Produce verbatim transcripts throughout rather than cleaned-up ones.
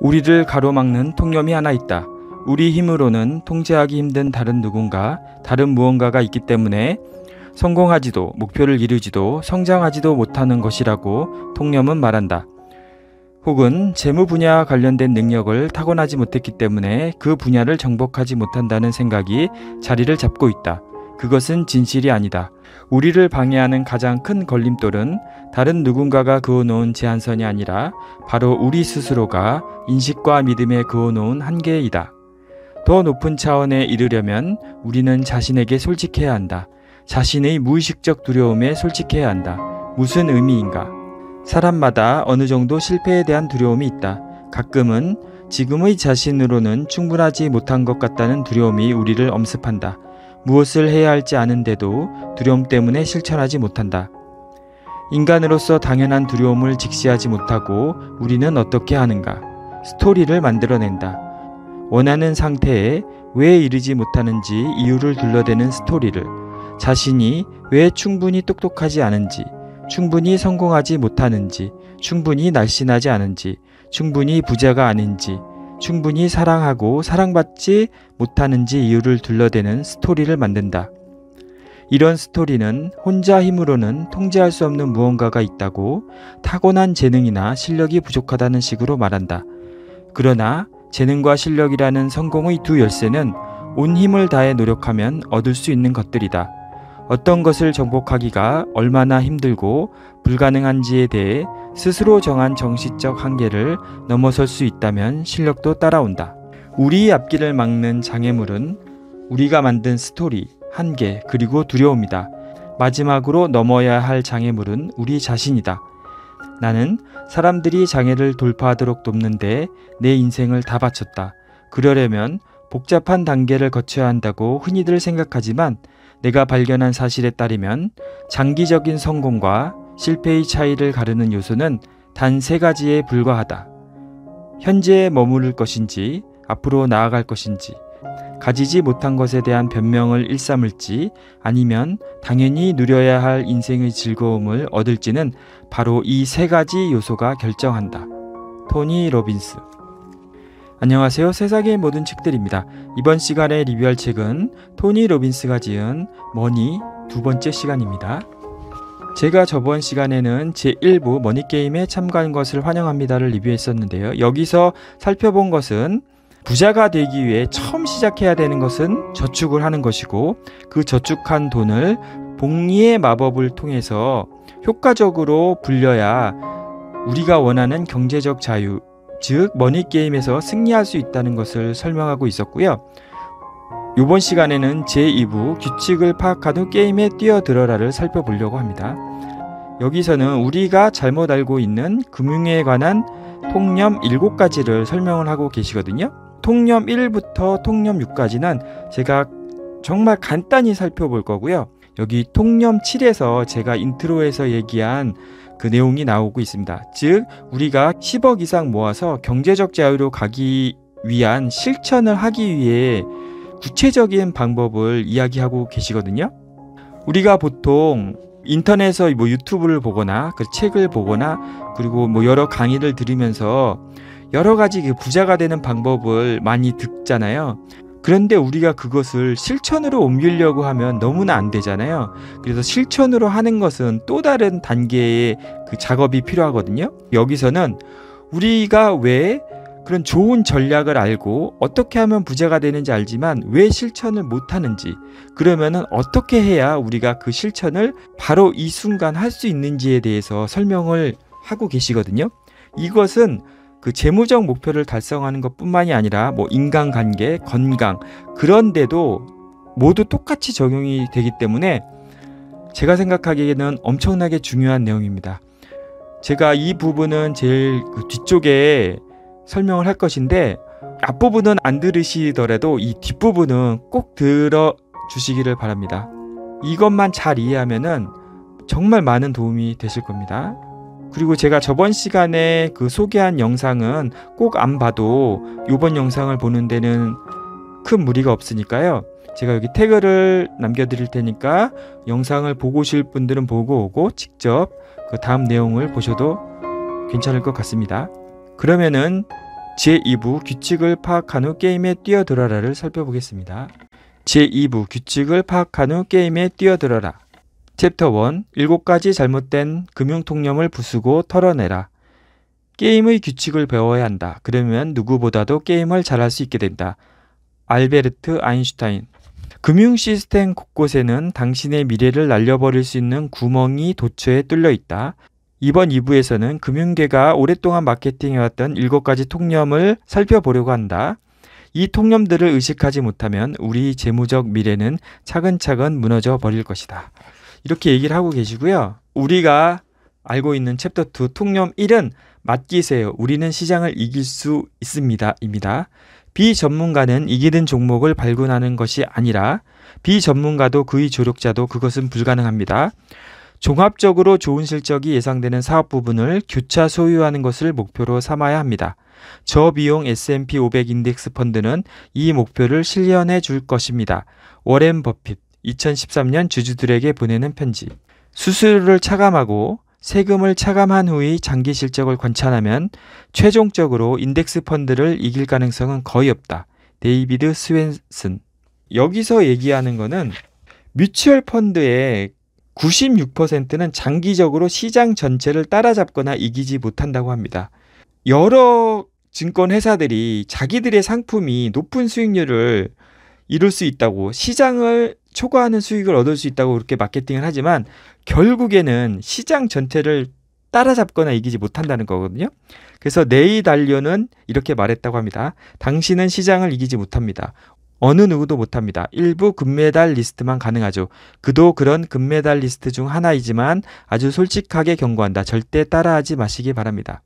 우리를 가로막는 통념이 하나 있다. 우리 힘으로는 통제하기 힘든 다른 누군가, 다른 무언가가 있기 때문에 성공하지도, 목표를 이루지도, 성장하지도 못하는 것이라고 통념은 말한다. 혹은 재무 분야와 관련된 능력을 타고나지 못했기 때문에 그 분야를 정복하지 못한다는 생각이 자리를 잡고 있다. 그것은 진실이 아니다. 우리를 방해하는 가장 큰 걸림돌은 다른 누군가가 그어놓은 제한선이 아니라 바로 우리 스스로가 인식과 믿음에 그어놓은 한계이다. 더 높은 차원에 이르려면 우리는 자신에게 솔직해야 한다. 자신의 무의식적 두려움에 솔직해야 한다. 무슨 의미인가? 사람마다 어느 정도 실패에 대한 두려움이 있다. 가끔은 지금의 자신으로는 충분하지 못한 것 같다는 두려움이 우리를 엄습한다. 무엇을 해야 할지 아는데도 두려움 때문에 실천하지 못한다. 인간으로서 당연한 두려움을 직시하지 못하고 우리는 어떻게 하는가? 스토리를 만들어낸다. 원하는 상태에 왜 이르지 못하는지 이유를 둘러대는 스토리를, 자신이 왜 충분히 똑똑하지 않은지, 충분히 성공하지 못하는지, 충분히 날씬하지 않은지, 충분히 부자가 아닌지, 충분히 사랑하고 사랑받지 못하는지 이유를 둘러대는 스토리를 만든다. 이런 스토리는 혼자 힘으로는 통제할 수 없는 무언가가 있다고, 타고난 재능이나 실력이 부족하다는 식으로 말한다. 그러나 재능과 실력이라는 성공의 두 열쇠는 온 힘을 다해 노력하면 얻을 수 있는 것들이다. 어떤 것을 정복하기가 얼마나 힘들고 불가능한지에 대해 스스로 정한 정신적 한계를 넘어설 수 있다면 실력도 따라온다. 우리의 앞길을 막는 장애물은 우리가 만든 스토리, 한계, 그리고 두려움이다. 마지막으로 넘어야 할 장애물은 우리 자신이다. 나는 사람들이 장애를 돌파하도록 돕는데 내 인생을 다 바쳤다. 그러려면 복잡한 단계를 거쳐야 한다고 흔히들 생각하지만 내가 발견한 사실에 따르면 장기적인 성공과 실패의 차이를 가르는 요소는 단 세 가지에 불과하다. 현재에 머무를 것인지, 앞으로 나아갈 것인지, 가지지 못한 것에 대한 변명을 일삼을지, 아니면 당연히 누려야 할 인생의 즐거움을 얻을지는 바로 이 세 가지 요소가 결정한다. 토니 로빈스. 안녕하세요. 세상의 모든 책들입니다. 이번 시간에 리뷰할 책은 토니 로빈스가 지은 머니 두 번째 시간입니다. 제가 저번 시간에는 제일 부 머니게임에 참가한 것을 환영합니다를 리뷰했었는데요. 여기서 살펴본 것은 부자가 되기 위해 처음 시작해야 되는 것은 저축을 하는 것이고, 그 저축한 돈을 복리의 마법을 통해서 효과적으로 불려야 우리가 원하는 경제적 자유, 즉 머니게임에서 승리할 수 있다는 것을 설명하고 있었고요. 이번 시간에는 제이 부 규칙을 파악한 후 게임에 뛰어들어라를 살펴보려고 합니다. 여기서는 우리가 잘못 알고 있는 금융에 관한 통념 일곱 가지를 설명을 하고 계시거든요. 통념 일부터 통념 육까지는 제가 정말 간단히 살펴볼 거고요. 여기 통념 칠에서 제가 인트로에서 얘기한 그 내용이 나오고 있습니다. 즉 우리가 십억 이상 모아서 경제적 자유로 가기 위한 실천을 하기 위해 구체적인 방법을 이야기하고 계시거든요. 우리가 보통 인터넷에서 뭐 유튜브를 보거나 그 책을 보거나 그리고 뭐 여러 강의를 들으면서 여러 가지 부자가 되는 방법을 많이 듣잖아요. 그런데 우리가 그것을 실천으로 옮기려고 하면 너무나 안 되잖아요. 그래서 실천으로 하는 것은 또 다른 단계의 그 작업이 필요하거든요. 여기서는 우리가 왜 그런 좋은 전략을 알고 어떻게 하면 부자가 되는지 알지만 왜 실천을 못하는지, 그러면은 어떻게 해야 우리가 그 실천을 바로 이 순간 할 수 있는지에 대해서 설명을 하고 계시거든요. 이것은 그 재무적 목표를 달성하는 것뿐만이 아니라 뭐 인간관계, 건강, 그런데도 모두 똑같이 적용이 되기 때문에 제가 생각하기에는 엄청나게 중요한 내용입니다. 제가 이 부분은 제일 그 뒤쪽에 설명을 할 것인데 앞부분은 안 들으시더라도 이 뒷부분은 꼭 들어주시기를 바랍니다. 이것만 잘 이해하면은 정말 많은 도움이 되실 겁니다. 그리고 제가 저번 시간에 그 소개한 영상은 꼭 안 봐도 이번 영상을 보는 데는 큰 무리가 없으니까요. 제가 여기 태그를 남겨드릴 테니까 영상을 보고 오실 분들은 보고 오고 직접 그 다음 내용을 보셔도 괜찮을 것 같습니다. 그러면은 제이 부 규칙을 파악한 후 게임에 뛰어들어라를 살펴보겠습니다. 제이 부 규칙을 파악한 후 게임에 뛰어들어라. 챕터 일 일곱 가지 잘못된 금융통념을 부수고 털어내라. 게임의 규칙을 배워야 한다. 그러면 누구보다도 게임을 잘할 수 있게 된다. 알베르트 아인슈타인. 금융 시스템 곳곳에는 당신의 미래를 날려버릴 수 있는 구멍이 도처에 뚫려 있다. 이번 이 부에서는 금융계가 오랫동안 마케팅해왔던 일곱 가지 통념을 살펴보려고 한다. 이 통념들을 의식하지 못하면 우리 재무적 미래는 차근차근 무너져 버릴 것이다. 이렇게 얘기를 하고 계시고요. 우리가 알고 있는 챕터 이 통념 일은 맡기세요. 우리는 시장을 이길 수 있습니다. 입니다. 비전문가는 이기는 종목을 발굴하는 것이 아니라 비전문가도 그의 조력자도 그것은 불가능합니다. 종합적으로 좋은 실적이 예상되는 사업 부분을 교차 소유하는 것을 목표로 삼아야 합니다. 저비용 에스 앤 피 오백 인덱스 펀드는 이 목표를 실현해 줄 것입니다. 워렌 버핏, 이천십삼 년 주주들에게 보내는 편지. 수수료를 차감하고 세금을 차감한 후의 장기 실적을 관찰하면 최종적으로 인덱스 펀드를 이길 가능성은 거의 없다. 데이비드 스웬슨. 여기서 얘기하는 거는 뮤추얼 펀드의 구십육 퍼센트는 장기적으로 시장 전체를 따라잡거나 이기지 못한다고 합니다. 여러 증권 회사들이 자기들의 상품이 높은 수익률을 이룰 수 있다고, 시장을 초과하는 수익을 얻을 수 있다고 그렇게 마케팅을 하지만 결국에는 시장 전체를 따라잡거나 이기지 못한다는 거거든요. 그래서 네이 달리오는 이렇게 말했다고 합니다. 당신은 시장을 이기지 못합니다. 어느 누구도 못합니다. 일부 금메달 리스트만 가능하죠. 그도 그런 금메달 리스트 중 하나이지만 아주 솔직하게 경고한다. 절대 따라하지 마시기 바랍니다.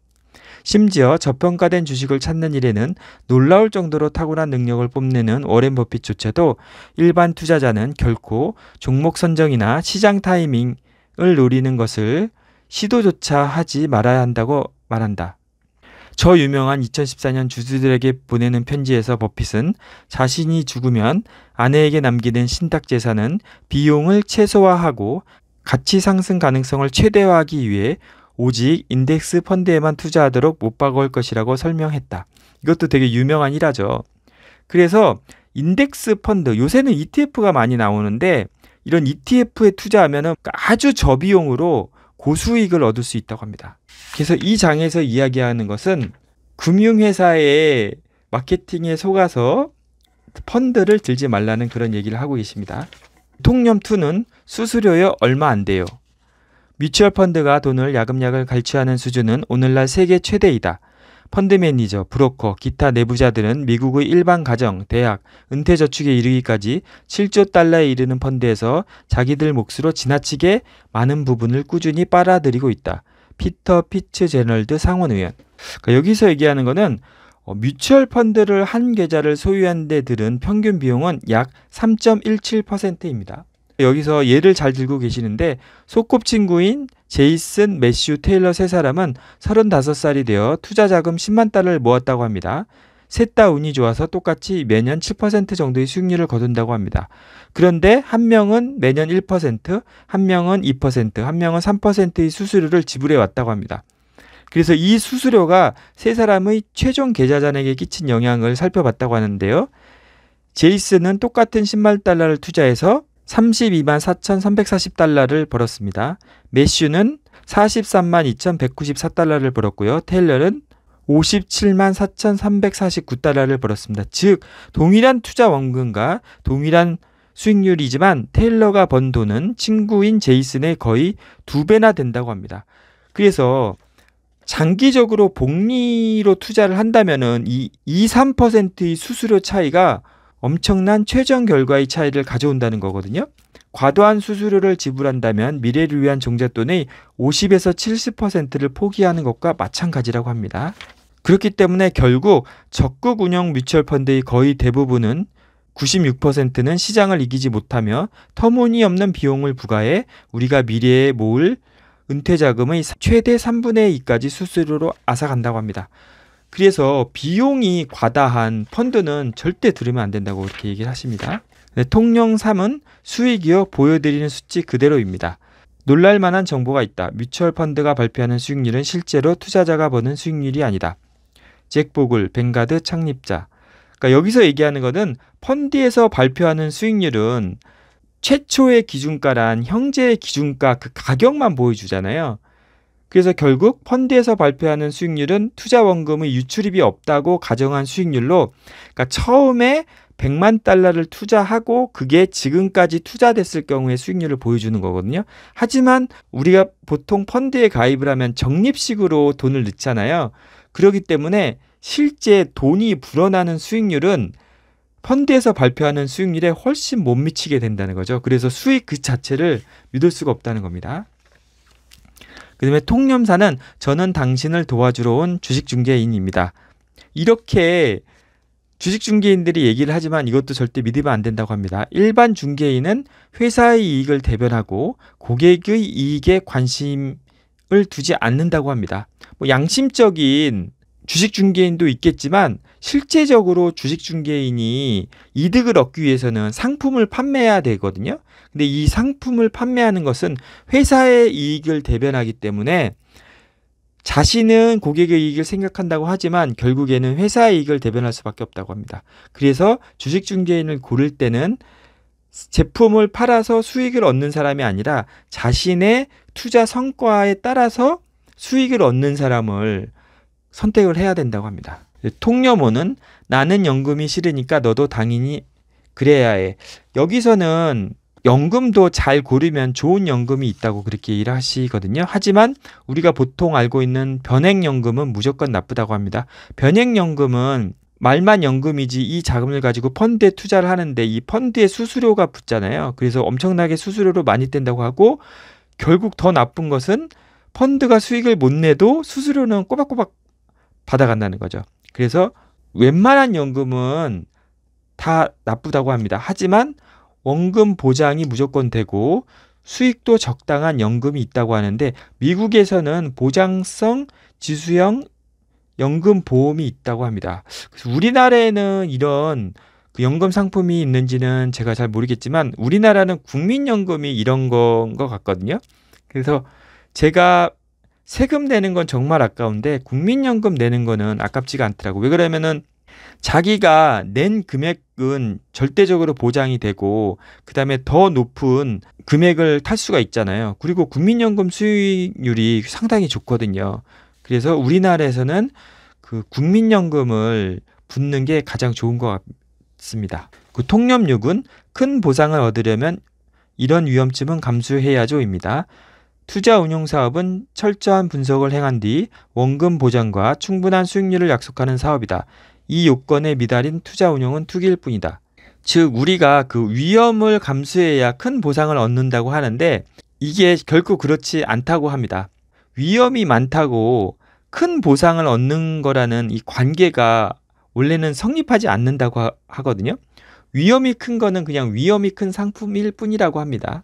심지어 저평가된 주식을 찾는 일에는 놀라울 정도로 탁월한 능력을 뽐내는 워렌 버핏조차도 일반 투자자는 결코 종목 선정이나 시장 타이밍을 노리는 것을 시도조차 하지 말아야 한다고 말한다. 저 유명한 이천십사 년 주주들에게 보내는 편지에서 버핏은 자신이 죽으면 아내에게 남기는 신탁 재산은 비용을 최소화하고 가치 상승 가능성을 최대화하기 위해 오직 인덱스 펀드에만 투자하도록 못 박을 것이라고 설명했다. 이것도 되게 유명한 일화죠. 그래서 인덱스 펀드, 요새는 이 티 에프가 많이 나오는데 이런 이 티 에프에 투자하면 아주 저비용으로 고수익을 얻을 수 있다고 합니다. 그래서 이 장에서 이야기하는 것은 금융회사의 마케팅에 속아서 펀드를 들지 말라는 그런 얘기를 하고 계십니다. 통념 이는 수수료여 얼마 안 돼요. 뮤추얼 펀드가 돈을 야금야금 갈취하는 수준은 오늘날 세계 최대이다. 펀드 매니저, 브로커, 기타 내부자들은 미국의 일반 가정, 대학, 은퇴저축에 이르기까지 칠조 달러에 이르는 펀드에서 자기들 몫으로 지나치게 많은 부분을 꾸준히 빨아들이고 있다. 피터 피츠제럴드 상원의원. 그러니까 여기서 얘기하는 거는 어, 뮤추얼 펀드를 한 계좌를 소유한 데 들은 평균 비용은 약 삼 점 일칠 퍼센트입니다. 여기서 예를 잘 들고 계시는데 소꿉친구인 제이슨, 매슈, 테일러 세 사람은 서른다섯 살이 되어 투자 자금 십만 달러를 모았다고 합니다. 셋 다 운이 좋아서 똑같이 매년 칠 퍼센트 정도의 수익률을 거둔다고 합니다. 그런데 한 명은 매년 일 퍼센트, 한 명은 이 퍼센트, 한 명은 삼 퍼센트의 수수료를 지불해 왔다고 합니다. 그래서 이 수수료가 세 사람의 최종 계좌잔액에 끼친 영향을 살펴봤다고 하는데요. 제이슨은 똑같은 십만 달러를 투자해서 삼십이만 사천삼백사십 달러를 벌었습니다. 매슈는 사십삼만 이천백구십사 달러를 벌었고요. 테일러는 오십칠만 사천삼백사십구 달러를 벌었습니다. 즉 동일한 투자 원금과 동일한 수익률이지만 테일러가 번 돈은 친구인 제이슨의 거의 두 배나 된다고 합니다. 그래서 장기적으로 복리로 투자를 한다면은 이 이, 삼 퍼센트의 수수료 차이가 엄청난 최종 결과의 차이를 가져온다는 거거든요. 과도한 수수료를 지불한다면 미래를 위한 종잣돈의 오십에서 칠십 퍼센트를 포기하는 것과 마찬가지라고 합니다. 그렇기 때문에 결국 적극 운영 뮤추얼 펀드의 거의 대부분은 구십육 퍼센트는 시장을 이기지 못하며 터무니없는 비용을 부과해 우리가 미래에 모을 은퇴자금의 최대 삼분의 이까지 수수료로 앗아간다고 합니다. 그래서 비용이 과다한 펀드는 절대 들으면 안 된다고 이렇게 얘기를 하십니다. 네, 통념 삼은 수익이요 보여드리는 수치 그대로입니다. 놀랄만한 정보가 있다. 뮤추얼 펀드가 발표하는 수익률은 실제로 투자자가 버는 수익률이 아니다. 잭 보글, 뱅가드 창립자. 그러니까 여기서 얘기하는 거는 펀드에서 발표하는 수익률은 최초의 기준가란 형제의 기준가 그 가격만 보여주잖아요. 그래서 결국 펀드에서 발표하는 수익률은 투자원금의 유출입이 없다고 가정한 수익률로, 그러니까 처음에 백만 달러를 투자하고 그게 지금까지 투자됐을 경우의 수익률을 보여주는 거거든요. 하지만 우리가 보통 펀드에 가입을 하면 적립식으로 돈을 넣잖아요. 그렇기 때문에 실제 돈이 불어나는 수익률은 펀드에서 발표하는 수익률에 훨씬 못 미치게 된다는 거죠. 그래서 수익 그 자체를 믿을 수가 없다는 겁니다. 그 다음에 통념사는 저는 당신을 도와주러 온 주식중개인입니다. 이렇게 주식중개인들이 얘기를 하지만 이것도 절대 믿으면 안 된다고 합니다. 일반 중개인은 회사의 이익을 대변하고 고객의 이익에 관심을 두지 않는다고 합니다. 뭐 양심적인 주식중개인도 있겠지만 실제적으로 주식중개인이 이득을 얻기 위해서는 상품을 판매해야 되거든요. 근데 이 상품을 판매하는 것은 회사의 이익을 대변하기 때문에 자신은 고객의 이익을 생각한다고 하지만 결국에는 회사의 이익을 대변할 수밖에 없다고 합니다. 그래서 주식중개인을 고를 때는 제품을 팔아서 수익을 얻는 사람이 아니라 자신의 투자 성과에 따라서 수익을 얻는 사람을 선택을 해야 된다고 합니다. 통념오는 나는 연금이 싫으니까 너도 당연히 그래야 해. 여기서는 연금도 잘 고르면 좋은 연금이 있다고 그렇게 얘기를 하시거든요. 하지만 우리가 보통 알고 있는 변액연금은 무조건 나쁘다고 합니다. 변액연금은 말만 연금이지 이 자금을 가지고 펀드에 투자를 하는데 이 펀드에 수수료가 붙잖아요. 그래서 엄청나게 수수료로 많이 뗀다고 하고, 결국 더 나쁜 것은 펀드가 수익을 못 내도 수수료는 꼬박꼬박 받아간다는 거죠. 그래서 웬만한 연금은 다 나쁘다고 합니다. 하지만 원금 보장이 무조건 되고 수익도 적당한 연금이 있다고 하는데, 미국에서는 보장성 지수형 연금 보험이 있다고 합니다. 그래서 우리나라에는 이런 그 연금 상품이 있는지는 제가 잘 모르겠지만 우리나라는 국민연금이 이런 건 것 같거든요. 그래서 제가 세금 내는 건 정말 아까운데 국민연금 내는 거는 아깝지가 않더라고. 왜 그러냐면은 자기가 낸 금액은 절대적으로 보장이 되고 그 다음에 더 높은 금액을 탈 수가 있잖아요. 그리고 국민연금 수익률이 상당히 좋거든요. 그래서 우리나라에서는 그 국민연금을 붓는 게 가장 좋은 것 같습니다. 그 통념육은 큰 보상을 얻으려면 이런 위험쯤은 감수해야죠입니다. 투자 운용 사업은 철저한 분석을 행한 뒤 원금 보장과 충분한 수익률을 약속하는 사업이다. 이 요건에 미달인 투자 운용은 투기일 뿐이다. 즉 우리가 그 위험을 감수해야 큰 보상을 얻는다고 하는데 이게 결코 그렇지 않다고 합니다. 위험이 많다고 큰 보상을 얻는 거라는 이 관계가 원래는 성립하지 않는다고 하거든요. 위험이 큰 거는 그냥 위험이 큰 상품일 뿐이라고 합니다.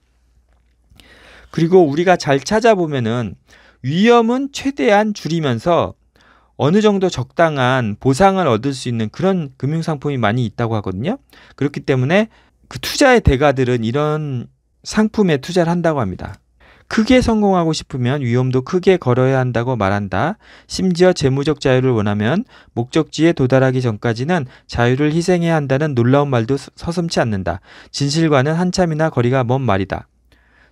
그리고 우리가 잘 찾아보면은 위험은 최대한 줄이면서 어느 정도 적당한 보상을 얻을 수 있는 그런 금융상품이 많이 있다고 하거든요. 그렇기 때문에 그 투자의 대가들은 이런 상품에 투자를 한다고 합니다. 크게 성공하고 싶으면 위험도 크게 걸어야 한다고 말한다. 심지어 재무적 자유를 원하면 목적지에 도달하기 전까지는 자유를 희생해야 한다는 놀라운 말도 서슴지 않는다. 진실과는 한참이나 거리가 먼 말이다.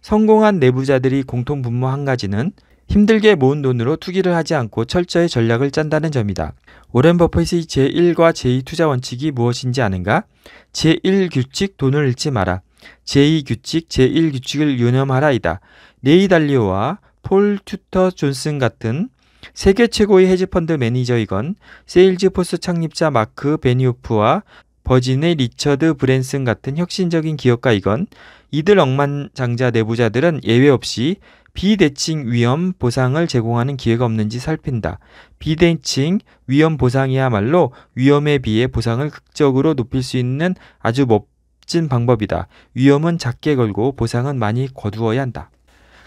성공한 내부자들이 공통 분모 한 가지는 힘들게 모은 돈으로 투기를 하지 않고 철저히 전략을 짠다는 점이다. 워렌 버핏의 제일과 제이 투자 원칙이 무엇인지 아는가? 제일 규칙 돈을 잃지 마라. 제이 규칙 제일 규칙을 유념하라이다. 레이 달리오와 폴 튜터 존슨 같은 세계 최고의 헤지펀드 매니저이건 세일즈포스 창립자 마크 베니오프와 버진의 리처드 브랜슨 같은 혁신적인 기업가이건 이들 억만장자 내부자들은 예외 없이 비대칭 위험 보상을 제공하는 기회가 없는지 살핀다. 비대칭 위험 보상이야말로 위험에 비해 보상을 극적으로 높일 수 있는 아주 멋진 방법이다. 위험은 작게 걸고 보상은 많이 거두어야 한다.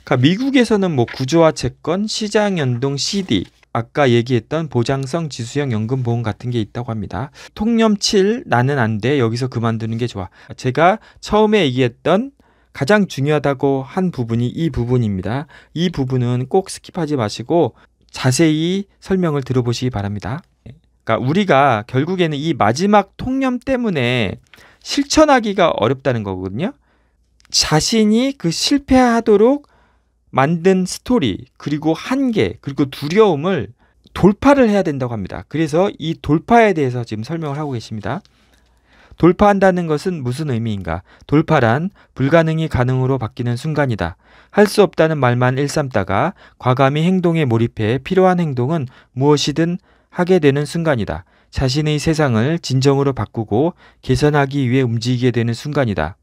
그러니까 미국에서는 뭐 구조화 채권, 시장 연동 씨디, 아까 얘기했던 보장성 지수형 연금보험 같은 게 있다고 합니다. 통념 칠, 나는 안 돼. 여기서 그만두는 게 좋아. 제가 처음에 얘기했던 가장 중요하다고 한 부분이 이 부분입니다. 이 부분은 꼭 스킵하지 마시고 자세히 설명을 들어보시기 바랍니다. 그러니까 우리가 결국에는 이 마지막 통념 때문에 실천하기가 어렵다는 거거든요. 자신이 그 실패하도록 만든 스토리, 그리고 한계, 그리고 두려움을 돌파를 해야 된다고 합니다. 그래서 이 돌파에 대해서 지금 설명을 하고 계십니다. 돌파한다는 것은 무슨 의미인가? 돌파란 불가능이 가능으로 바뀌는 순간이다. 할 수 없다는 말만 일삼다가 과감히 행동에 몰입해 필요한 행동은 무엇이든 하게 되는 순간이다. 자신의 세상을 진정으로 바꾸고 개선하기 위해 움직이게 되는 순간이다.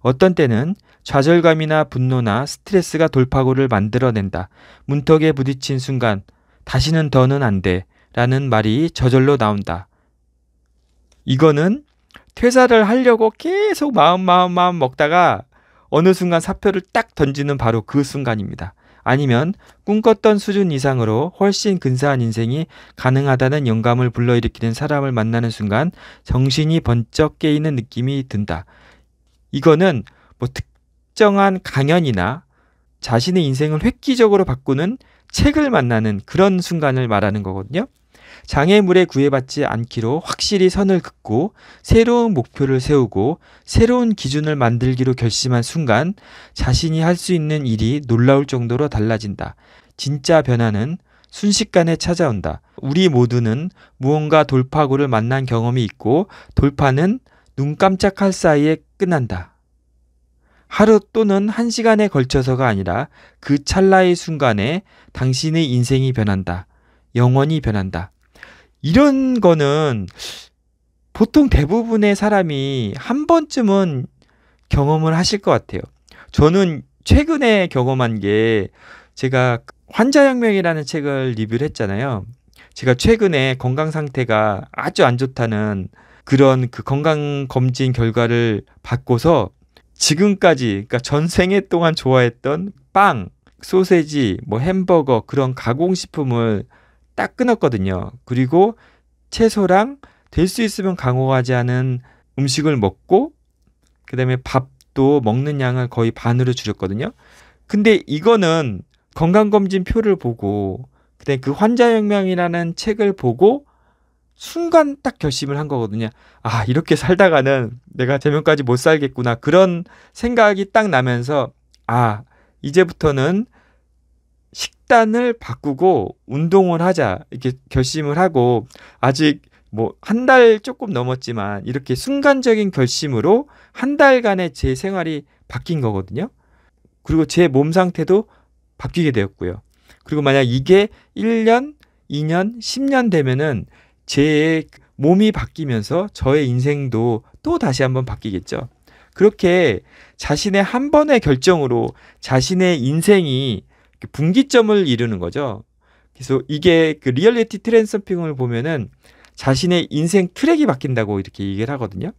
어떤 때는 좌절감이나 분노나 스트레스가 돌파구를 만들어낸다. 문턱에 부딪힌 순간 다시는 더는 안 돼 라는 말이 저절로 나온다. 이거는 퇴사를 하려고 계속 마음 마음 마음 먹다가 어느 순간 사표를 딱 던지는 바로 그 순간입니다. 아니면 꿈꿨던 수준 이상으로 훨씬 근사한 인생이 가능하다는 영감을 불러일으키는 사람을 만나는 순간 정신이 번쩍 깨이는 느낌이 든다. 이거는 뭐 특정한 강연이나 자신의 인생을 획기적으로 바꾸는 책을 만나는 그런 순간을 말하는 거거든요. 장애물에 구애받지 않기로 확실히 선을 긋고 새로운 목표를 세우고 새로운 기준을 만들기로 결심한 순간 자신이 할 수 있는 일이 놀라울 정도로 달라진다. 진짜 변화는 순식간에 찾아온다. 우리 모두는 무언가 돌파구를 만난 경험이 있고 돌파는 눈 깜짝할 사이에 끝난다. 하루 또는 한 시간에 걸쳐서가 아니라 그 찰나의 순간에 당신의 인생이 변한다. 영원히 변한다. 이런 거는 보통 대부분의 사람이 한 번쯤은 경험을 하실 것 같아요. 저는 최근에 경험한 게, 제가 환자혁명이라는 책을 리뷰를 했잖아요. 제가 최근에 건강 상태가 아주 안 좋다는 그런 그 건강검진 결과를 받고서 지금까지, 그러니까 전생애 동안 좋아했던 빵, 소세지, 뭐 햄버거, 그런 가공식품을 딱 끊었거든요. 그리고 채소랑 될 수 있으면 강호하지 않은 음식을 먹고, 그 다음에 밥도 먹는 양을 거의 반으로 줄였거든요. 근데 이거는 건강검진 표를 보고, 그 다음에 그 환자혁명이라는 책을 보고 순간 딱 결심을 한 거거든요. 아, 이렇게 살다가는 내가 제명까지 못 살겠구나, 그런 생각이 딱 나면서, 아, 이제부터는 식단을 바꾸고 운동을 하자, 이렇게 결심을 하고, 아직 뭐 한 달 조금 넘었지만 이렇게 순간적인 결심으로 한 달간의 제 생활이 바뀐 거거든요. 그리고 제 몸 상태도 바뀌게 되었고요. 그리고 만약 이게 일 년, 이 년, 십 년 되면은 제 몸이 바뀌면서 저의 인생도 또 다시 한번 바뀌겠죠. 그렇게 자신의 한 번의 결정으로 자신의 인생이 분기점을 이루는 거죠. 그래서 이게 그 리얼리티 트랜서핑을 보면은 자신의 인생 트랙이 바뀐다고 이렇게 얘기를 하거든요.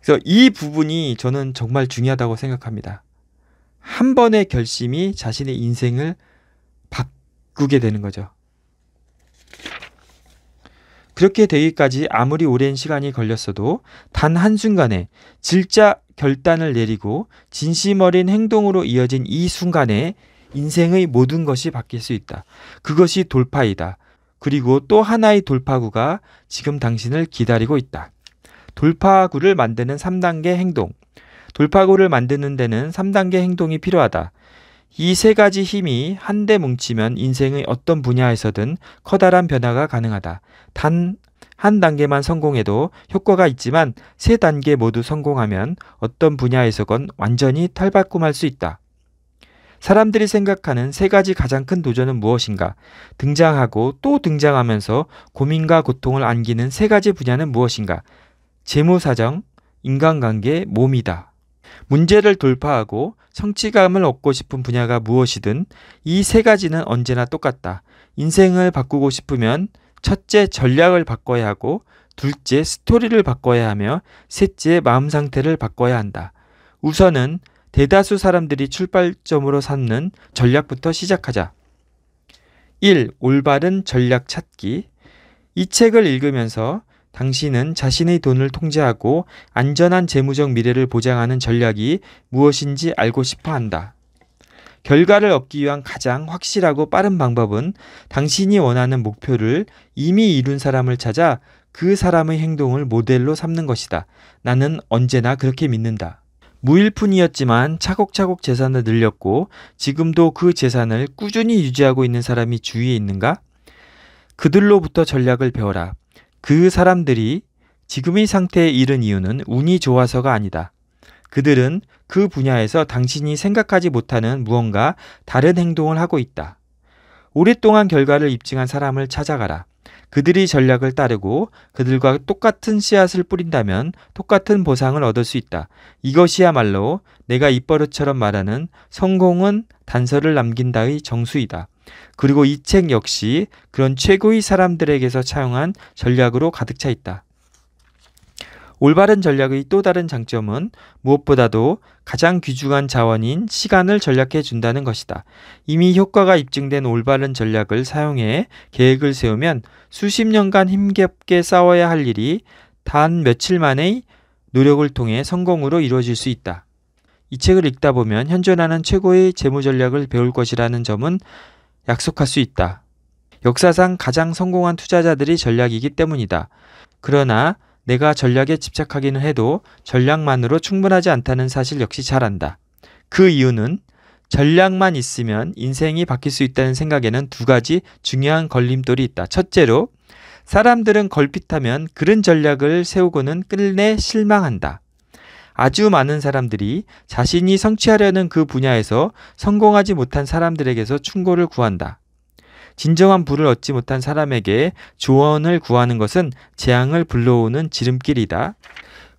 그래서 이 부분이 저는 정말 중요하다고 생각합니다. 한 번의 결심이 자신의 인생을 바꾸게 되는 거죠. 그렇게 되기까지 아무리 오랜 시간이 걸렸어도 단 한순간에 진짜 결단을 내리고 진심 어린 행동으로 이어진 이 순간에 인생의 모든 것이 바뀔 수 있다. 그것이 돌파이다. 그리고 또 하나의 돌파구가 지금 당신을 기다리고 있다. 돌파구를 만드는 삼 단계 행동. 돌파구를 만드는 데는 삼 단계 행동이 필요하다. 이 세 가지 힘이 한데 뭉치면 인생의 어떤 분야에서든 커다란 변화가 가능하다. 단 한 단계만 성공해도 효과가 있지만 세 단계 모두 성공하면 어떤 분야에서건 완전히 탈바꿈할 수 있다. 사람들이 생각하는 세 가지 가장 큰 도전은 무엇인가? 등장하고 또 등장하면서 고민과 고통을 안기는 세 가지 분야는 무엇인가? 재무사정, 인간관계, 몸이다. 문제를 돌파하고 성취감을 얻고 싶은 분야가 무엇이든 이 세 가지는 언제나 똑같다. 인생을 바꾸고 싶으면 첫째, 전략을 바꿔야 하고, 둘째, 스토리를 바꿔야 하며, 셋째, 마음 상태를 바꿔야 한다. 우선은 대다수 사람들이 출발점으로 삼는 전략부터 시작하자. 일. 올바른 전략 찾기. 이 책을 읽으면서 당신은 자신의 돈을 통제하고 안전한 재무적 미래를 보장하는 전략이 무엇인지 알고 싶어 한다. 결과를 얻기 위한 가장 확실하고 빠른 방법은 당신이 원하는 목표를 이미 이룬 사람을 찾아 그 사람의 행동을 모델로 삼는 것이다. 나는 언제나 그렇게 믿는다. 무일푼이었지만 차곡차곡 재산을 늘렸고 지금도 그 재산을 꾸준히 유지하고 있는 사람이 주위에 있는가? 그들로부터 전략을 배워라. 그 사람들이 지금의 상태에 이른 이유는 운이 좋아서가 아니다. 그들은 그 분야에서 당신이 생각하지 못하는 무언가 다른 행동을 하고 있다. 오랫동안 결과를 입증한 사람을 찾아가라. 그들이 전략을 따르고 그들과 똑같은 씨앗을 뿌린다면 똑같은 보상을 얻을 수 있다. 이것이야말로 내가 입버릇처럼 말하는 성공은 단서를 남긴다의 정수이다. 그리고 이 책 역시 그런 최고의 사람들에게서 차용한 전략으로 가득 차 있다. 올바른 전략의 또 다른 장점은 무엇보다도 가장 귀중한 자원인 시간을 전략해 준다는 것이다. 이미 효과가 입증된 올바른 전략을 사용해 계획을 세우면 수십 년간 힘겹게 싸워야 할 일이 단 며칠 만의 노력을 통해 성공으로 이루어질 수 있다. 이 책을 읽다 보면 현존하는 최고의 재무 전략을 배울 것이라는 점은 약속할 수 있다. 역사상 가장 성공한 투자자들이 전략이기 때문이다. 그러나 내가 전략에 집착하기는 해도 전략만으로 충분하지 않다는 사실 역시 잘 안다. 그 이유는 전략만 있으면 인생이 바뀔 수 있다는 생각에는 두 가지 중요한 걸림돌이 있다. 첫째로, 사람들은 걸핏하면 그런 전략을 세우고는 끝내 실망한다. 아주 많은 사람들이 자신이 성취하려는 그 분야에서 성공하지 못한 사람들에게서 충고를 구한다. 진정한 부를 얻지 못한 사람에게 조언을 구하는 것은 재앙을 불러오는 지름길이다.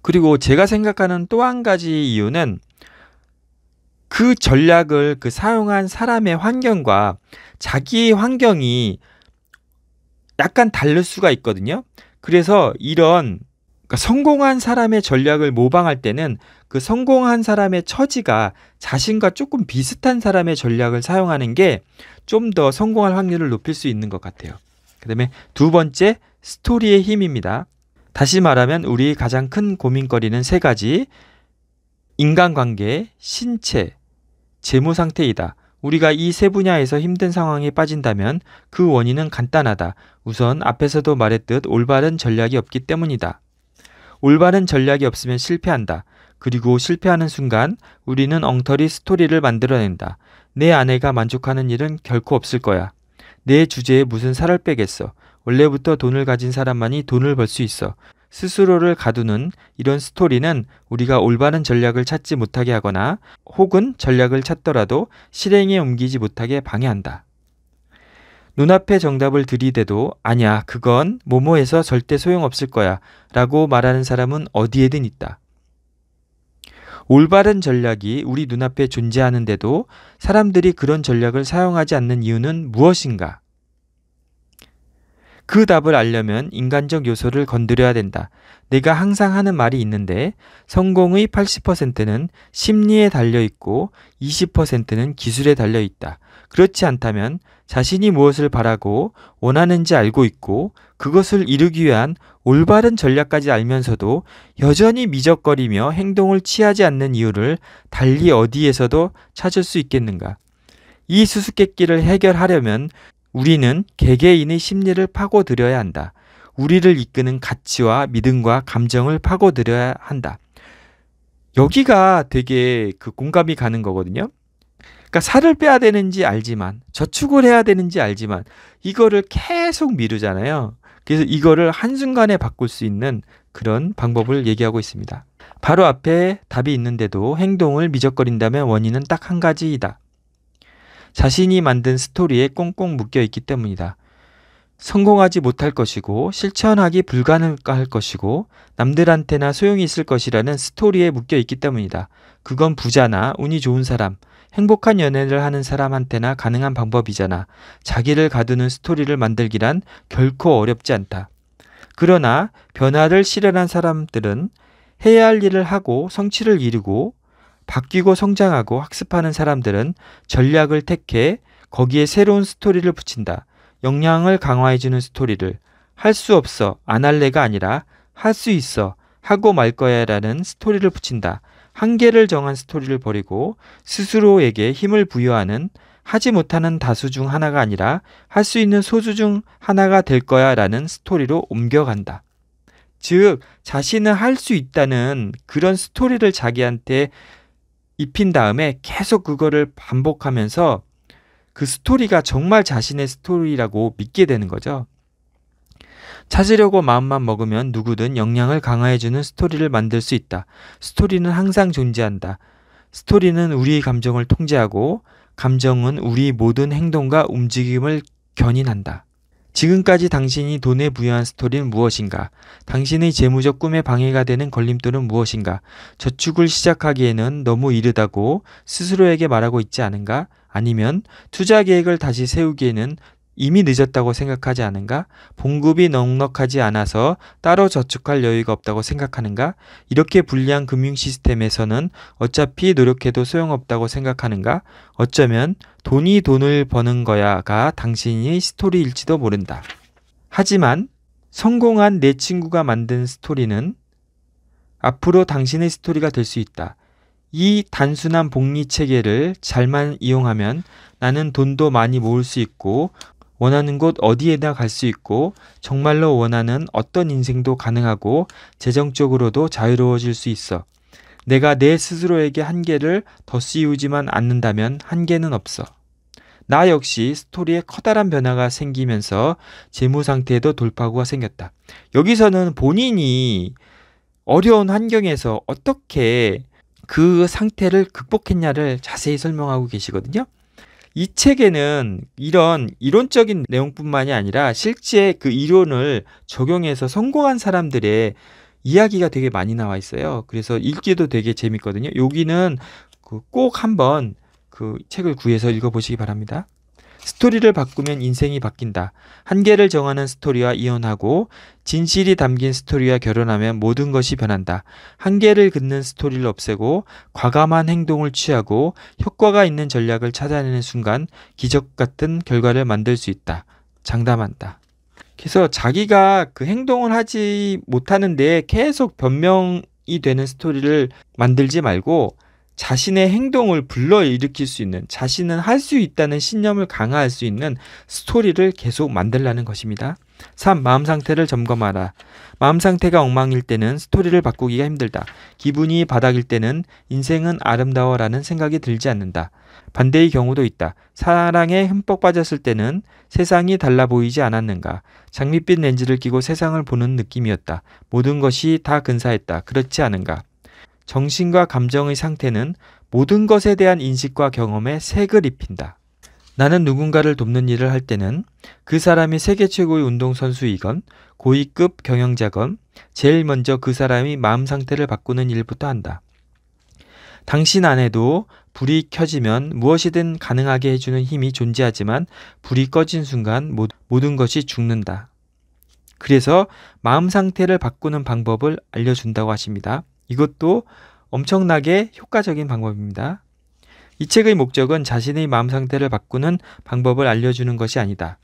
그리고 제가 생각하는 또 한 가지 이유는 그 전략을 그 사용한 사람의 환경과 자기의 환경이 약간 다를 수가 있거든요. 그래서 이런 그러니까 성공한 사람의 전략을 모방할 때는 그 성공한 사람의 처지가 자신과 조금 비슷한 사람의 전략을 사용하는 게 좀 더 성공할 확률을 높일 수 있는 것 같아요. 그 다음에 두 번째, 스토리의 힘입니다. 다시 말하면 우리의 가장 큰 고민거리는 세 가지, 인간관계, 신체, 재무상태이다. 우리가 이 세 분야에서 힘든 상황에 빠진다면 그 원인은 간단하다. 우선 앞에서도 말했듯 올바른 전략이 없기 때문이다. 올바른 전략이 없으면 실패한다. 그리고 실패하는 순간 우리는 엉터리 스토리를 만들어낸다. 내 아내가 만족하는 일은 결코 없을 거야. 내 주제에 무슨 살을 빼겠어. 원래부터 돈을 가진 사람만이 돈을 벌 수 있어. 스스로를 가두는 이런 스토리는 우리가 올바른 전략을 찾지 못하게 하거나 혹은 전략을 찾더라도 실행에 옮기지 못하게 방해한다. 눈앞에 정답을 들이대도 아니야, 그건 뭐뭐해서 절대 소용없을 거야 라고 말하는 사람은 어디에든 있다. 올바른 전략이 우리 눈앞에 존재하는데도 사람들이 그런 전략을 사용하지 않는 이유는 무엇인가? 그 답을 알려면 인간적 요소를 건드려야 된다. 내가 항상 하는 말이 있는데 성공의 팔십 퍼센트는 심리에 달려있고 이십 퍼센트는 기술에 달려있다. 그렇지 않다면 자신이 무엇을 바라고 원하는지 알고 있고 그것을 이루기 위한 올바른 전략까지 알면서도 여전히 미적거리며 행동을 취하지 않는 이유를 달리 어디에서도 찾을 수 있겠는가? 이 수수께끼를 해결하려면 우리는 개개인의 심리를 파고들여야 한다. 우리를 이끄는 가치와 믿음과 감정을 파고들여야 한다. 여기가 되게 그 공감이 가는 거거든요. 그러니까 살을 빼야 되는지 알지만 저축을 해야 되는지 알지만 이거를 계속 미루잖아요. 그래서 이거를 한순간에 바꿀 수 있는 그런 방법을 얘기하고 있습니다. 바로 앞에 답이 있는데도 행동을 미적거린다면 원인은 딱 한 가지이다. 자신이 만든 스토리에 꽁꽁 묶여 있기 때문이다. 성공하지 못할 것이고 실천하기 불가능할 것이고 남들한테나 소용이 있을 것이라는 스토리에 묶여 있기 때문이다. 그건 부자나 운이 좋은 사람, 행복한 연애를 하는 사람한테나 가능한 방법이잖아. 자기를 가두는 스토리를 만들기란 결코 어렵지 않다. 그러나 변화를 실현한 사람들은 해야 할 일을 하고 성취를 이루고 바뀌고 성장하고 학습하는 사람들은 전략을 택해 거기에 새로운 스토리를 붙인다. 역량을 강화해주는 스토리를 할 수 없어, 안 할래가 아니라 할 수 있어, 하고 말 거야 라는 스토리를 붙인다. 한계를 정한 스토리를 버리고 스스로에게 힘을 부여하는 하지 못하는 다수 중 하나가 아니라 할 수 있는 소수 중 하나가 될 거야 라는 스토리로 옮겨간다. 즉 자신은 할 수 있다는 그런 스토리를 자기한테 입힌 다음에 계속 그거를 반복하면서 그 스토리가 정말 자신의 스토리라고 믿게 되는 거죠. 찾으려고 마음만 먹으면 누구든 역량을 강화해주는 스토리를 만들 수 있다. 스토리는 항상 존재한다. 스토리는 우리의 감정을 통제하고 감정은 우리 모든 행동과 움직임을 견인한다. 지금까지 당신이 돈에 부여한 스토리는 무엇인가? 당신의 재무적 꿈에 방해가 되는 걸림돌은 무엇인가? 저축을 시작하기에는 너무 이르다고 스스로에게 말하고 있지 않은가? 아니면 투자 계획을 다시 세우기에는 이미 늦었다고 생각하지 않은가? 봉급이 넉넉하지 않아서 따로 저축할 여유가 없다고 생각하는가? 이렇게 불리한 금융 시스템에서는 어차피 노력해도 소용없다고 생각하는가? 어쩌면 돈이 돈을 버는 거야가 당신의 스토리일지도 모른다. 하지만 성공한 내 친구가 만든 스토리는 앞으로 당신의 스토리가 될 수 있다. 이 단순한 복리 체계를 잘만 이용하면 나는 돈도 많이 모을 수 있고 원하는 곳 어디에나 갈 수 있고 정말로 원하는 어떤 인생도 가능하고 재정적으로도 자유로워질 수 있어. 내가 내 스스로에게 한계를 더 씌우지만 않는다면 한계는 없어. 나 역시 스토리에 커다란 변화가 생기면서 재무 상태에도 돌파구가 생겼다. 여기서는 본인이 어려운 환경에서 어떻게 그 상태를 극복했냐를 자세히 설명하고 계시거든요. 이 책에는 이런 이론적인 내용뿐만이 아니라 실제 그 이론을 적용해서 성공한 사람들의 이야기가 되게 많이 나와 있어요. 그래서 읽기도 되게 재밌거든요. 여기는 꼭 한번 그 책을 구해서 읽어보시기 바랍니다. 스토리를 바꾸면 인생이 바뀐다. 한계를 정하는 스토리와 이혼하고 진실이 담긴 스토리와 결혼하면 모든 것이 변한다. 한계를 긋는 스토리를 없애고 과감한 행동을 취하고 효과가 있는 전략을 찾아내는 순간 기적 같은 결과를 만들 수 있다. 장담한다. 그래서 자기가 그 행동을 하지 못하는데 계속 변명이 되는 스토리를 만들지 말고 자신의 행동을 불러일으킬 수 있는, 자신은 할 수 있다는 신념을 강화할 수 있는 스토리를 계속 만들라는 것입니다. 삼. 마음 상태를 점검하라. 마음 상태가 엉망일 때는 스토리를 바꾸기가 힘들다. 기분이 바닥일 때는 인생은 아름다워라는 생각이 들지 않는다. 반대의 경우도 있다. 사랑에 흠뻑 빠졌을 때는 세상이 달라 보이지 않았는가. 장밋빛 렌즈를 끼고 세상을 보는 느낌이었다. 모든 것이 다 근사했다. 그렇지 않은가. 정신과 감정의 상태는 모든 것에 대한 인식과 경험에 색을 입힌다. 나는 누군가를 돕는 일을 할 때는 그 사람이 세계 최고의 운동선수이건 고위급 경영자건 제일 먼저 그 사람이 마음 상태를 바꾸는 일부터 한다. 당신 안에도 불이 켜지면 무엇이든 가능하게 해주는 힘이 존재하지만 불이 꺼진 순간 모든 것이 죽는다. 그래서 마음 상태를 바꾸는 방법을 알려준다고 하십니다. 이것도 엄청나게 효과적인 방법입니다. 이 책의 목적은 자신의 마음 상태를 바꾸는 방법을 알려주는 것이 아니다.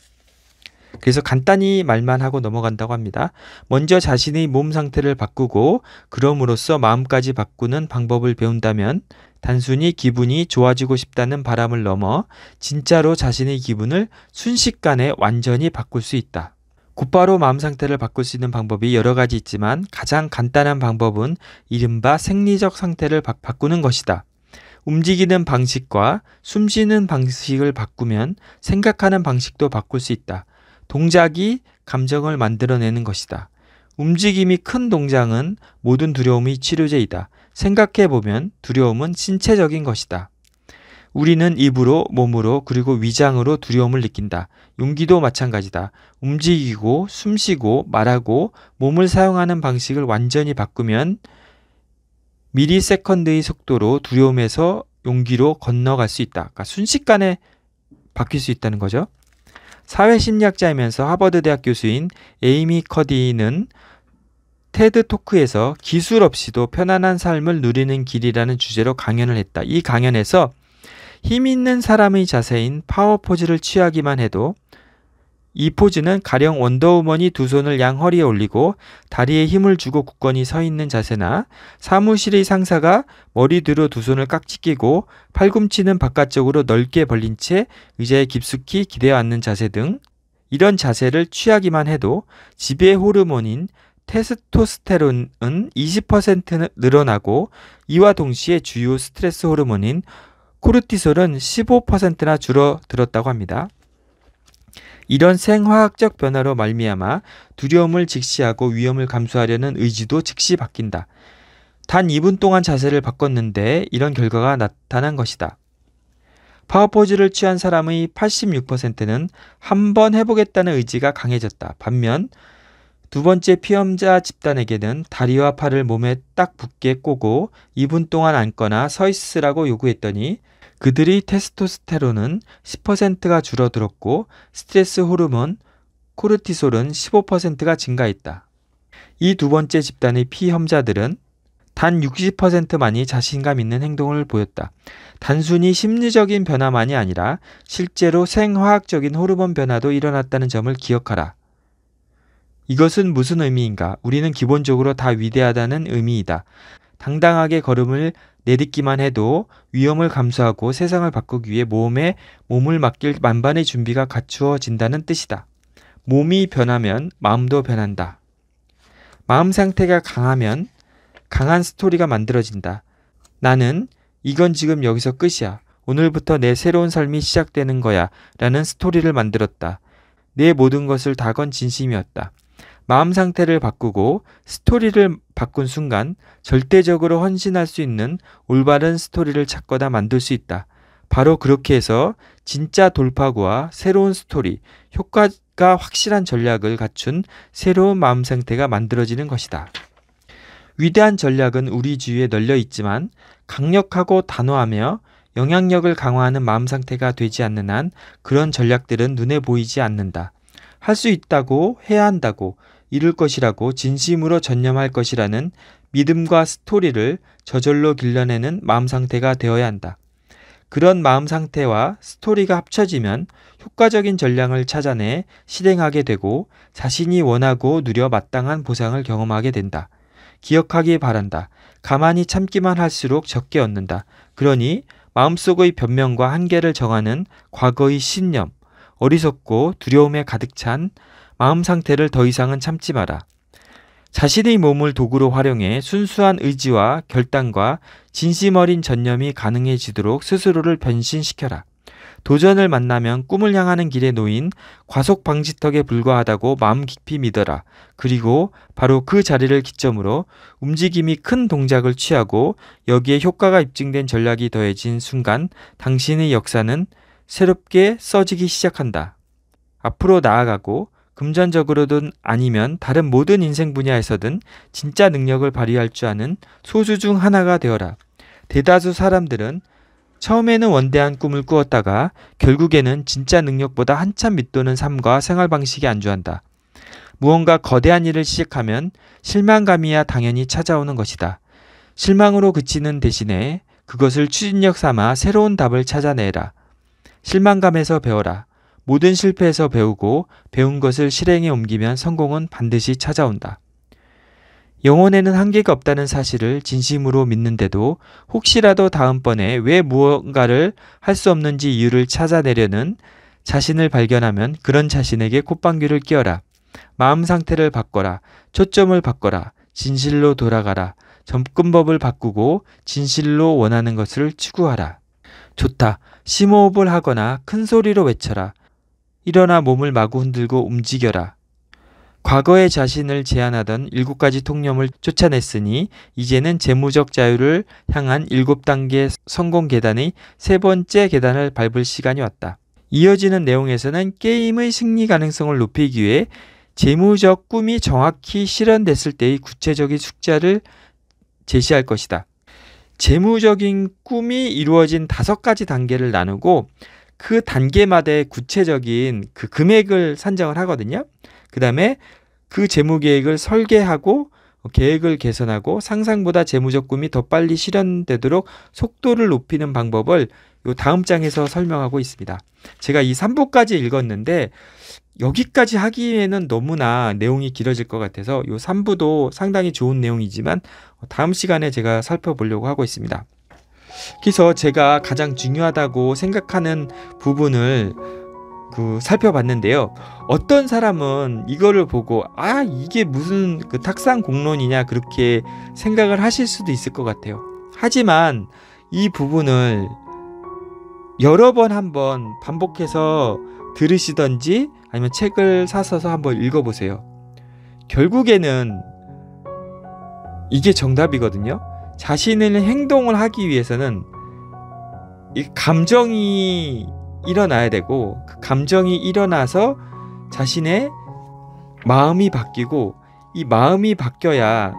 그래서 간단히 말만 하고 넘어간다고 합니다. 먼저 자신의 몸 상태를 바꾸고 그럼으로써 마음까지 바꾸는 방법을 배운다면 단순히 기분이 좋아지고 싶다는 바람을 넘어 진짜로 자신의 기분을 순식간에 완전히 바꿀 수 있다. 곧바로 마음 상태를 바꿀 수 있는 방법이 여러 가지 있지만 가장 간단한 방법은 이른바 생리적 상태를 바, 바꾸는 것이다. 움직이는 방식과 숨쉬는 방식을 바꾸면 생각하는 방식도 바꿀 수 있다. 동작이 감정을 만들어내는 것이다. 움직임이 큰 동작은 모든 두려움의 치료제이다. 생각해보면 두려움은 신체적인 것이다. 우리는 입으로, 몸으로, 그리고 위장으로 두려움을 느낀다. 용기도 마찬가지다. 움직이고, 숨쉬고, 말하고, 몸을 사용하는 방식을 완전히 바꾸면 밀리세컨드의 속도로 두려움에서 용기로 건너갈 수 있다. 그러니까 순식간에 바뀔 수 있다는 거죠. 사회심리학자이면서 하버드대학 교수인 에이미 커디는 테드 토크에서 기술 없이도 편안한 삶을 누리는 길이라는 주제로 강연을 했다. 이 강연에서 힘 있는 사람의 자세인 파워 포즈를 취하기만 해도 이 포즈는 가령 원더우먼이 두 손을 양 허리에 올리고 다리에 힘을 주고 굳건히 서 있는 자세나 사무실의 상사가 머리 뒤로 두 손을 깍지 끼고 팔꿈치는 바깥쪽으로 넓게 벌린 채 의자에 깊숙이 기대어 앉는 자세 등 이런 자세를 취하기만 해도 지배 호르몬인 테스토스테론은 이십 퍼센트 늘어나고 이와 동시에 주요 스트레스 호르몬인 코르티솔은 십오 퍼센트나 줄어들었다고 합니다. 이런 생화학적 변화로 말미암아 두려움을 직시하고 위험을 감수하려는 의지도 즉시 바뀐다. 단 이 분 동안 자세를 바꿨는데 이런 결과가 나타난 것이다. 파워포즈를 취한 사람의 팔십육 퍼센트는 한번 해보겠다는 의지가 강해졌다. 반면 두 번째 피험자 집단에게는 다리와 팔을 몸에 딱 붙게 꼬고 이 분 동안 앉거나 서 있으라고 요구했더니 그들의 테스토스테론은 십 퍼센트가 줄어들었고 스트레스 호르몬 코르티솔은 십오 퍼센트가 증가했다. 이 두 번째 집단의 피험자들은 단 육십 퍼센트만이 자신감 있는 행동을 보였다. 단순히 심리적인 변화만이 아니라 실제로 생화학적인 호르몬 변화도 일어났다는 점을 기억하라. 이것은 무슨 의미인가? 우리는 기본적으로 다 위대하다는 의미이다. 당당하게 걸음을 내딛기만 해도 위험을 감수하고 세상을 바꾸기 위해 몸에 몸을 맡길 만반의 준비가 갖추어진다는 뜻이다. 몸이 변하면 마음도 변한다. 마음 상태가 강하면 강한 스토리가 만들어진다. 나는 이건 지금 여기서 끝이야. 오늘부터 내 새로운 삶이 시작되는 거야. 라는 스토리를 만들었다. 내 모든 것을 다 건 진심이었다. 마음 상태를 바꾸고 스토리를 바꾼 순간 절대적으로 헌신할 수 있는 올바른 스토리를 찾거나 만들 수 있다. 바로 그렇게 해서 진짜 돌파구와 새로운 스토리, 효과가 확실한 전략을 갖춘 새로운 마음 상태가 만들어지는 것이다. 위대한 전략은 우리 주위에 널려 있지만 강력하고 단호하며 영향력을 강화하는 마음 상태가 되지 않는 한 그런 전략들은 눈에 보이지 않는다. 할 수 있다고, 해야 한다고, 이룰 것이라고 진심으로 전념할 것이라는 믿음과 스토리를 저절로 길러내는 마음 상태가 되어야 한다. 그런 마음 상태와 스토리가 합쳐지면 효과적인 전략을 찾아내 실행하게 되고 자신이 원하고 누려 마땅한 보상을 경험하게 된다. 기억하기 바란다. 가만히 참기만 할수록 적게 얻는다. 그러니 마음속의 변명과 한계를 정하는 과거의 신념, 어리석고 두려움에 가득 찬 마음 상태를 더 이상은 참지 마라. 자신의 몸을 도구로 활용해 순수한 의지와 결단과 진심 어린 전념이 가능해지도록 스스로를 변신시켜라. 도전을 만나면 꿈을 향하는 길에 놓인 과속 방지턱에 불과하다고 마음 깊이 믿어라. 그리고 바로 그 자리를 기점으로 움직임이 큰 동작을 취하고 여기에 효과가 입증된 전략이 더해진 순간 당신의 역사는 새롭게 써지기 시작한다. 앞으로 나아가고 금전적으로든 아니면 다른 모든 인생 분야에서든 진짜 능력을 발휘할 줄 아는 소수 중 하나가 되어라. 대다수 사람들은 처음에는 원대한 꿈을 꾸었다가 결국에는 진짜 능력보다 한참 밑도는 삶과 생활 방식에 안주한다. 무언가 거대한 일을 시작하면 실망감이야 당연히 찾아오는 것이다. 실망으로 그치는 대신에 그것을 추진력 삼아 새로운 답을 찾아내라. 실망감에서 배워라. 모든 실패에서 배우고 배운 것을 실행에 옮기면 성공은 반드시 찾아온다. 영혼에는 한계가 없다는 사실을 진심으로 믿는데도 혹시라도 다음번에 왜 무언가를 할 수 없는지 이유를 찾아내려는 자신을 발견하면 그런 자신에게 콧방귀를 뀌어라. 마음 상태를 바꿔라. 초점을 바꿔라. 진실로 돌아가라. 접근법을 바꾸고 진실로 원하는 것을 추구하라. 좋다. 심호흡을 하거나 큰 소리로 외쳐라. 일어나 몸을 마구 흔들고 움직여라. 과거의 자신을 제한하던 일곱 가지 통념을 쫓아냈으니 이제는 재무적 자유를 향한 일곱 단계 성공 계단의 세 번째 계단을 밟을 시간이 왔다. 이어지는 내용에서는 게임의 승리 가능성을 높이기 위해 재무적 꿈이 정확히 실현됐을 때의 구체적인 숫자를 제시할 것이다. 재무적인 꿈이 이루어진 다섯 가지 단계를 나누고 그 단계마다의 구체적인 그 금액을 산정을 하거든요. 그 다음에 그 재무 계획을 설계하고 계획을 개선하고 상상보다 재무적 꿈이 더 빨리 실현되도록 속도를 높이는 방법을 요 다음 장에서 설명하고 있습니다. 제가 이 삼 부까지 읽었는데 여기까지 하기에는 너무나 내용이 길어질 것 같아서 요 삼 부도 상당히 좋은 내용이지만 다음 시간에 제가 살펴보려고 하고 있습니다. 그래서 제가 가장 중요하다고 생각하는 부분을 그 살펴봤는데요. 어떤 사람은 이거를 보고 아 이게 무슨 그 탁상 공론이냐 그렇게 생각을 하실 수도 있을 것 같아요. 하지만 이 부분을 여러 번 한번 반복해서 들으시던지 아니면 책을 사서 한번 읽어보세요. 결국에는 이게 정답이거든요. 자신의 행동을 하기 위해서는 이 감정이 일어나야 되고 그 감정이 일어나서 자신의 마음이 바뀌고 이 마음이 바뀌어야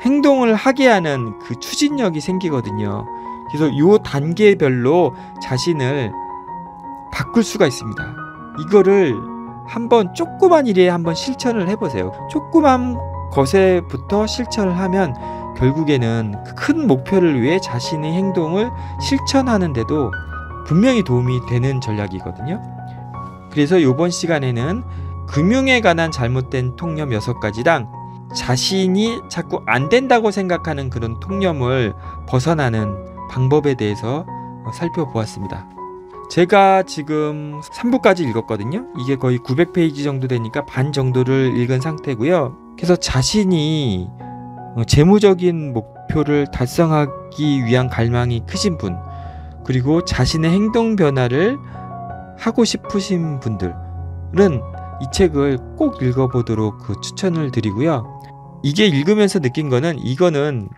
행동을 하게 하는 그 추진력이 생기거든요. 그래서 이 단계별로 자신을 바꿀 수가 있습니다. 이거를 한번 조그만 일에 한번 실천을 해보세요. 조그만 것에부터 실천을 하면 결국에는 큰 목표를 위해 자신의 행동을 실천하는데도 분명히 도움이 되는 전략이거든요. 그래서 이번 시간에는 금융에 관한 잘못된 통념 여섯 가지랑 자신이 자꾸 안 된다고 생각하는 그런 통념을 벗어나는 방법에 대해서 살펴보았습니다. 제가 지금 삼 부까지 읽었거든요. 이게 거의 구백 페이지 정도 되니까 반 정도를 읽은 상태고요. 그래서 자신이 재무적인 목표를 달성하기 위한 갈망이 크신 분, 그리고 자신의 행동 변화를 하고 싶으신 분들은 이 책을 꼭 읽어보도록 그 추천을 드리고요. 이게 읽으면서 느낀 거는 이거는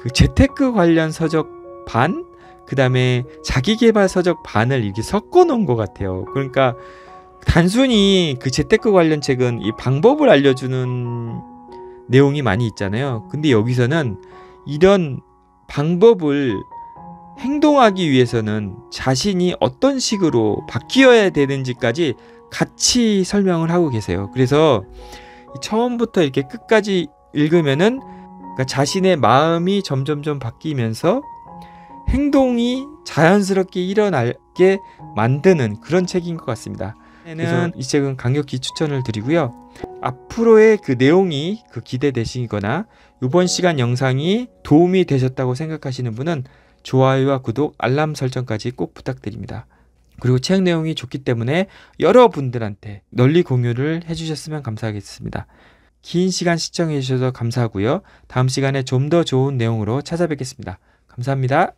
그 재테크 관련 서적 반, 그 다음에 자기개발 서적 반을 이렇게 섞어 놓은 것 같아요. 그러니까 단순히 그 재테크 관련 책은 이 방법을 알려주는 내용이 많이 있잖아요. 근데 여기서는 이런 방법을 행동하기 위해서는 자신이 어떤 식으로 바뀌어야 되는지까지 같이 설명을 하고 계세요. 그래서 처음부터 이렇게 끝까지 읽으면은 그러니까 자신의 마음이 점점점 바뀌면서 행동이 자연스럽게 일어나게 만드는 그런 책인 것 같습니다. 그래서 이 책은 강력히 추천을 드리고요. 앞으로의 그 내용이 그 기대되시거나 이번 시간 영상이 도움이 되셨다고 생각하시는 분은 좋아요와 구독, 알람 설정까지 꼭 부탁드립니다. 그리고 책 내용이 좋기 때문에 여러분들한테 널리 공유를 해주셨으면 감사하겠습니다. 긴 시간 시청해주셔서 감사하고요. 다음 시간에 좀 더 좋은 내용으로 찾아뵙겠습니다. 감사합니다.